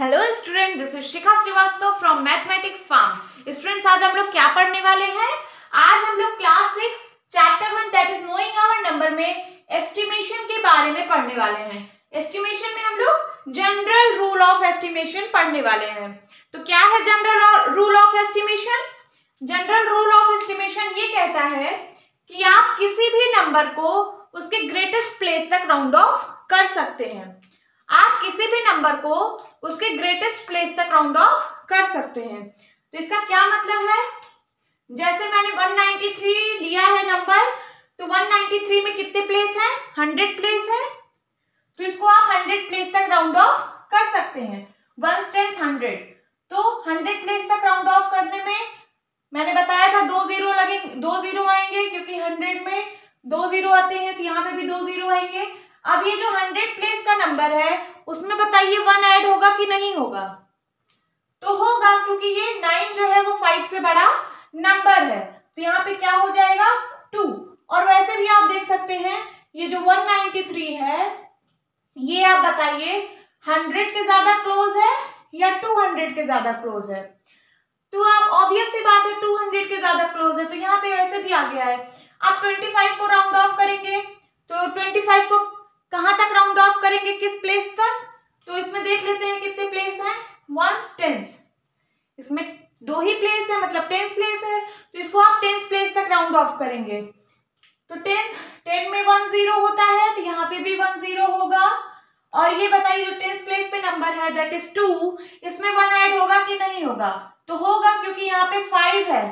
Hello student, this is Shikha Srivastava from mathematics farm. Students, आज हम लोग क्या पढ़ने वाले हैं? आज हम लोग class 6 chapter 1 that is knowing our number में एस्टिमेशन के बारे में पढ़ने वाले हैं। एस्टिमेशन में हम लोग जनरल रूल ऑफ एस्टिमेशन पढ़ने वाले हैं। तो क्या है general rule of estimation? General rule of estimation ये कहता है कि आप किसी भी नंबर को उसके ग्रेटेस्ट प्लेस तक राउंड ऑफ कर सकते हैं। आप किसी भी नंबर को उसके ग्रेटेस्ट प्लेस तक राउंड ऑफ कर सकते हैं। तो इसका क्या मतलब है? जैसे मैंने 193 लिया है नंबर, तो 193 में कितने प्लेस हैं? 100 प्लेस हैं। तो इसको आप 100 प्लेस तक राउंड ऑफ कर सकते हैं। 1 टेंस 100, तो 100 प्लेस तक राउंड ऑफ करने में मैंने बताया था 2 जीरो लगेंगे, 2 जीरो आएंगे, क्योंकि 100 में 2 जीरो आते हैं, तो यहाँ पे भी 2 जीरो आएंगे। अब ये जो 100 प्लेस का नंबर है उसमें बताइए 1 ऐड होगा कि नहीं होगा? तो होगा, क्योंकि ये 9 जो है वो 5 से बड़ा नंबर है, तो यहाँ पे क्या हो जाएगा? 2। और वैसे भी आप देख सकते हैं ये जो 193 है ये आप बताइए 100 के ज्यादा क्लोज है या 200 के ज्यादा क्लोज है? तो आप ऑब्वियस सी बात है 200 के ज्यादा क्लोज है, तो यहाँ पे वैसे भी आ गया है। आप 25 को राउंड ऑफ करेंगे तो 25 को कहां तक राउंड ऑफ करेंगे, किस प्लेस तक? तो इसमें देख लेते हैं कितने प्लेस हैं। 1 टेंस, इसमें 2 ही प्लेस है, मतलब 10 प्लेस है, तो इसको आप 10 प्लेस तक राउंड ऑफ करेंगे। तो 10 में 1 जीरो होता है, तो यहाँ पे भी 1 जीरो होगा। और ये बताइए जो 10 प्लेस पे नंबर है दैट इज 2, इसमें 1 ऐड होगा कि नहीं होगा? तो होगा, क्योंकि यहाँ पे 5 है।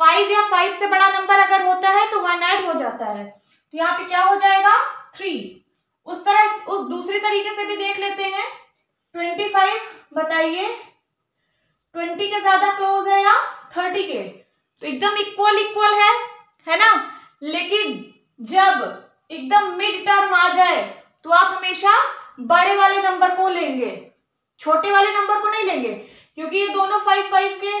5 या 5 से बड़ा नंबर अगर होता है तो 1 ऐड हो जाता है, तो यहाँ पे क्या हो जाएगा? 3। उस दूसरे तरीके से भी देख लेते हैं। 25 बताइए 20 के ज्यादा क्लोज है या 30 के? तो एकदम इक्वल है ना। लेकिन जब एकदम मिड टर्म आ जाए तो आप हमेशा बड़े वाले नंबर को लेंगे, छोटे वाले नंबर को नहीं लेंगे, क्योंकि ये दोनों 5 के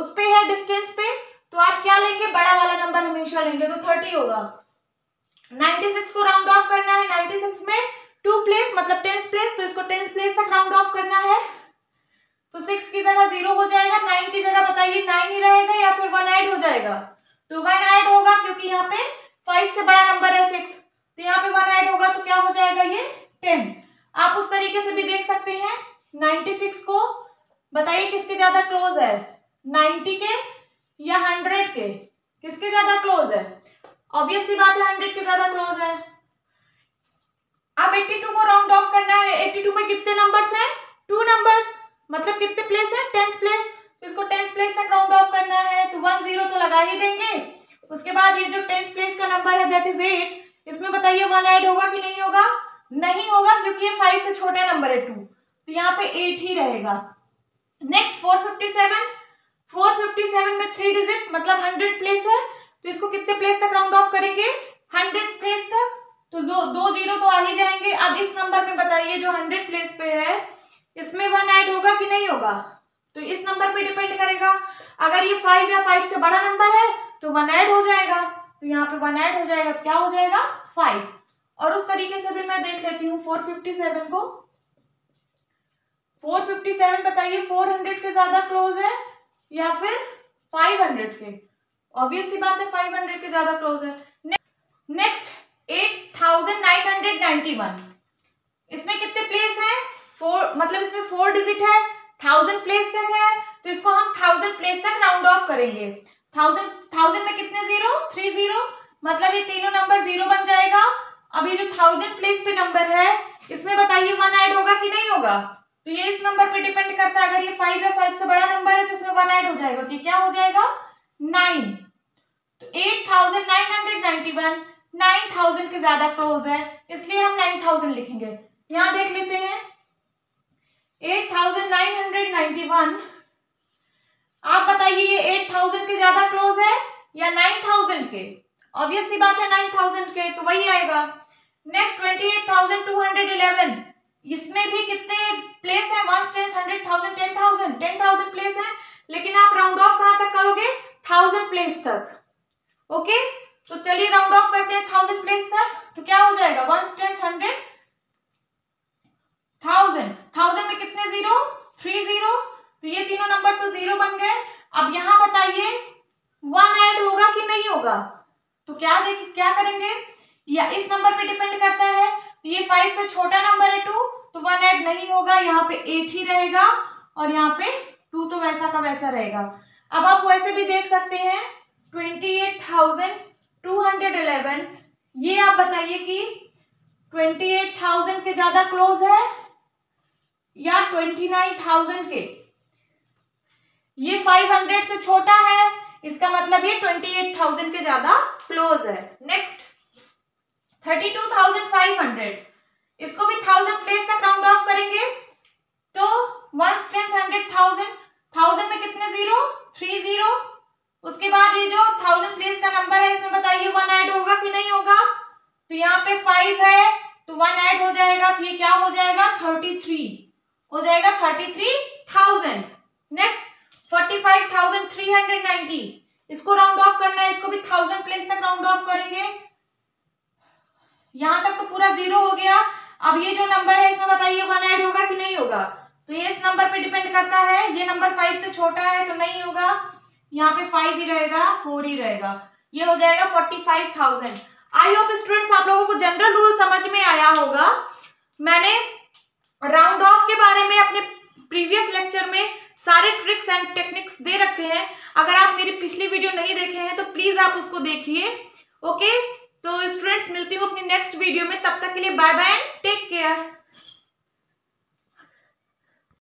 उस पे है, डिस्टेंस पे। तो आप क्या लेंगे? बड़ा वाला नंबर हमेशा लेंगे, तो 30 होगा। 96 को राउंड ऑफ करना है, 96 में 2 प्लेस मतलब 10 प्लेस, तो इसको 10 प्लेस तक राउंड ऑफ करना है, तो 6 की जगह 0 हो जाएगा, 9 की जगह बताइए 9 ही रहेगा या फिर 1 ऐड हो जाएगा? तो 1 ऐड होगा, क्योंकि यहाँ पे 5 से बड़ा नंबर है 6, तो यहाँ पे 1 ऐड होगा, तो क्या हो जाएगा? ये 10। आप उस तरीके से भी देख सकते हैं। 96 को बताइए किसके ज्यादा क्लोज है, 90 के या 100 के? किसके ज्यादा क्लोज है? ऑब्वियस सी बात है 100 के ज्यादा क्लोज है। अब 82 को राउंड ऑफ करना है। 82 में कितने नंबर्स हैं? 2 नंबर्स, मतलब कितने प्लेस हैं? 10 प्लेस। इसको 10 प्लेस तक राउंड ऑफ करना है, तो 1 जीरो तो लगा ही देंगे। उसके बाद ये जो 10 प्लेस का नंबर है दैट इज 8, इसमें बताइए 1 ऐड होगा कि नहीं होगा? नहीं होगा, क्योंकि ये 5 से छोटा नंबर है 2, तो यहाँ पे 8 ही रहेगा। नेक्स्ट 457 में 3 डिजिट मतलब 100 प्लेस है, तो इसको कितने प्लेस तक राउंड ऑफ करेंगे? 100 प्लेस तक, तो 2 जीरो तो आ ही जाएंगे। अब इस नंबर में बताइए जो 100 प्लेस पे है इसमें 1 ऐड होगा कि नहीं होगा? तो इस नंबर पे डिपेंड करेगा। अगर ये 5 या 5 से बड़ा नंबर है तो 1 ऐड हो जाएगा, तो यहाँ पे 1 ऐड हो जाएगा, क्या हो जाएगा? 5। और उस तरीके से भी मैं देख लेती हूँ 457 को। 457 बताइए 400 के ज्यादा क्लोज है या फिर 500 के? ऑब्वियसली बात है 500 के ज्यादा क्लोज है। नेक्स्ट 8991, इसमें कितने प्लेस हैं? 4, मतलब इसमें 4 डिजिट है, 1000 प्लेस तक है, तो इसको हम 1000 प्लेस तक राउंड ऑफ करेंगे। 1000 में कितने 0? 3 जीरो, मतलब ये तीनों नंबर 0 बन जाएगा। अब ये जो 1000 प्लेस पे नंबर है इसमें बताइए 1 ऐड होगा कि नहीं होगा? तो ये इस नंबर पे डिपेंड करता है। अगर ये 5 या 5 से बड़ा नंबर है तो इसमें 1 ऐड हो जाएगा, तो क्या हो जाएगा? 9। 8991 9000 के ज्यादा क्लोज है, इसलिए हम 9000 लिखेंगे। यहां देख लेते हैं 8991, आप बताइए ये 8000 के ज्यादा क्लोज है या 9000 के? ऑब्वियस सी बात है 9000 के, तो वही आएगा। नेक्स्ट 28211, इसमें भी कितने प्लेस है? 1 टेंस 100 1000 प्लेस है, लेकिन आप राउंड ऑफ कहां तक करोगे? 1000 प्लेस तक। ओके, तो चलिए राउंड ऑफ करते हैं 1000 प्लेस तक, तो क्या हो जाएगा? 1 टेंस 100 1000 में कितने 0? अब यहां बताइए 1 ऐड होगा कि नहीं होगा, तो क्या करेंगे, या इस नंबर पे डिपेंड करता है, ये 5 से छोटा नंबर है 2 तो 1 ऐड नहीं होगा, यहाँ पे 8 ही रहेगा और यहाँ पे 2 तो वैसा का वैसा रहेगा। अब आप वैसे भी देख सकते हैं 28,211, ये आप बताइए कि 28,000 के ज्यादा क्लोज है या 29,000 के। ये 500 से छोटा है, इसका मतलब ये 28,000 के ज्यादा क्लोज है। नेक्स्ट 32,500, इसको भी 1000 प्लेस तक राउंड ऑफ करेंगे तो 1000 में कितने जीरो, 3 जीरो। उसके बाद ये जो 1000 प्लेस का नंबर है इसमें बताइए 1 ऐड होगा कि नहीं होगा, तो यहाँ पे 5 है तो 1 ऐड हो जाएगा, तो ये क्या हो जाएगा 33 हो जाएगा, 33,000। नेक्स्ट 45,390, इसको राउंड ऑफ करना है, इसको भी 1000 प्लेस तक राउंड ऑफ करेंगे, यहां तक तो पूरा जीरो हो गया। अब ये जो नंबर है इसमें बताइए 1 ऐड होगा कि नहीं होगा, तो ये इस नंबर पे डिपेंड करता है, ये नंबर 5 से छोटा है तो नहीं होगा, यहाँ पे 5 ही रहेगा, 4 ही रहेगा, ये हो जाएगा 45,000। आई होप स्टूडेंट्स आप लोगों को जनरल रूल समझ में आया होगा। मैंने राउंड ऑफ के बारे में अपने प्रीवियस लेक्चर में सारे ट्रिक्स एंड टेक्निक्स दे रखे हैं, अगर आप मेरी पिछली वीडियो नहीं देखे हैं तो प्लीज आप उसको देखिए। ओके तो स्टूडेंट्स मिलती हूँ अपनी नेक्स्ट वीडियो में, तब तक के लिए bye bye and take care.